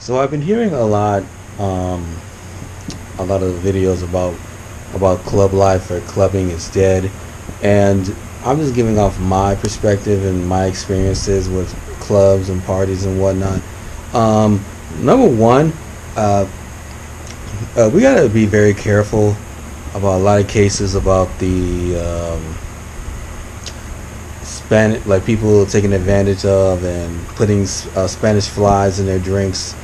So I've been hearing a lot of videos about club life or clubbing is dead, and I'm just giving off my perspective and my experiences with clubs and parties and whatnot. Number one, we gotta be very careful about a lot of cases about the Spanish, like people taking advantage of and putting Spanish flies in their drinks,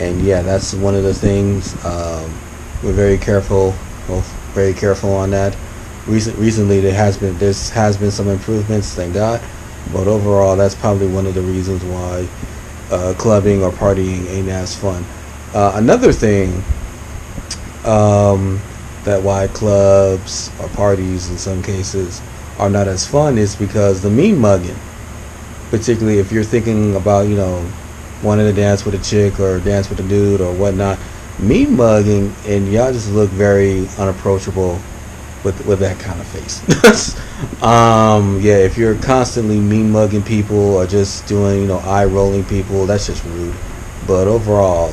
and yeah, that's one of the things. We're very careful, on that. Recently, there has been some improvements, thank God, but overall, that's probably one of the reasons why clubbing or partying ain't as fun. Another thing that why clubs or parties in some cases are not as fun is because the mean mugging, particularly if you're thinking about, you know, wanting to dance with a chick or dance with a dude or whatnot, mean mugging, and y'all just look very unapproachable with that kind of face. Yeah, if you're constantly mean mugging people or just doing, you know, eye rolling people, that's just rude. But overall,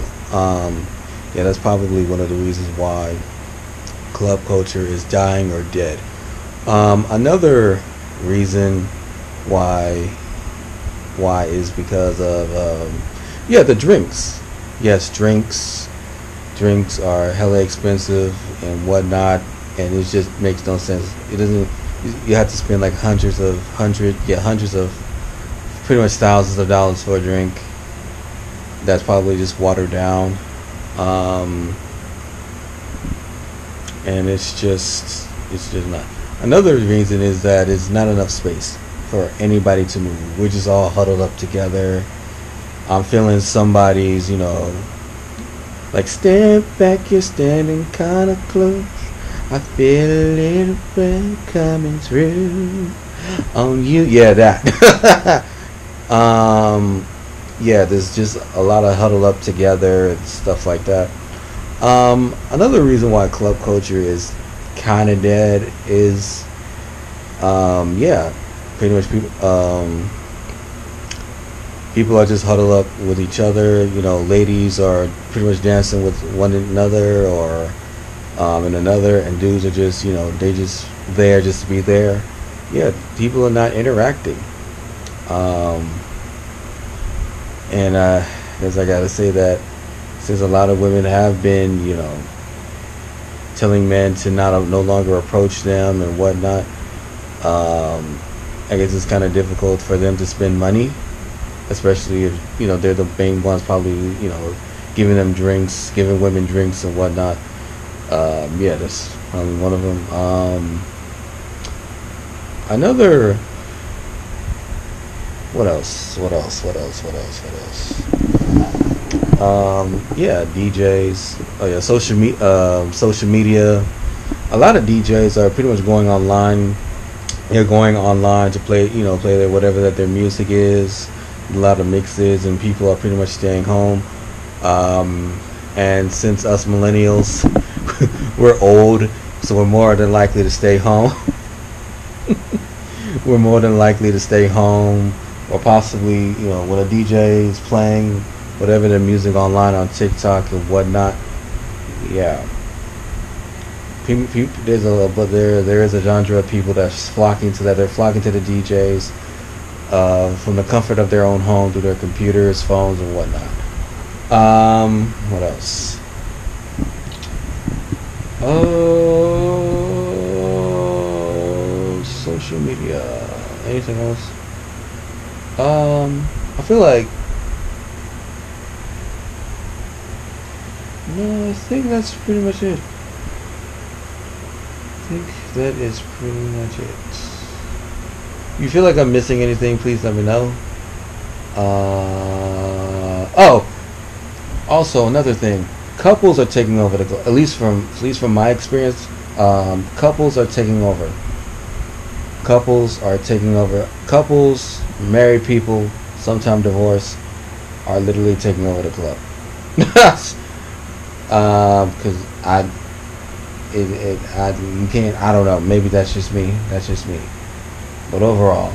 yeah, that's probably one of the reasons why club culture is dying or dead. Another reason why is because of yeah, the drinks. Yes, drinks are hella expensive and whatnot, and it just makes no sense. It doesn't. You have to spend like hundreds of pretty much thousands of dollars for a drink that's probably just watered down, and it's just not. Another reason is that it's not enough space for anybody to move. We're just all huddled up together. I'm feeling somebody's, you know, like step back, you're standing kind of close. I feel a little bit coming through on you. Yeah, that. Yeah, there's just a lot of huddle up together and stuff like that. Another reason why club culture is kind of dead is, yeah, pretty much people are just huddled up with each other. You know, ladies are pretty much dancing with one another or and another, and dudes are just, you know, they just there just to be there. Yeah, people are not interacting. And I guess I gotta say that since a lot of women have been, you know, telling men to no longer approach them and whatnot, I guess it's kind of difficult for them to spend money, especially if, you know, they're the main ones probably, you know, giving them drinks, giving women drinks and whatnot. Yeah, that's probably one of them. Another. What else? Yeah, DJs. Oh yeah, social media. A lot of DJs are pretty much going online. They're going online to play, you know, play whatever that their music is. A lot of mixes, and people are pretty much staying home. And since us millennials, we're old, so we're more than likely to stay home. We're more than likely to stay home, or possibly, you know, when a DJ is playing whatever their music online on TikTok and whatnot. Yeah, there is a genre of people that's flocking to that. They're flocking to the DJs from the comfort of their own home through their computers, phones, and whatnot. What else? Oh, social media. Anything else? I feel like, no, I think that's pretty much it. You feel like I'm missing anything, please let me know. Oh, also, another thing, couples are taking over the, at least from my experience, couples are taking over. Couples, married people, sometimes divorced, are literally taking over the club. Because you can't. I don't know. Maybe that's just me. But overall.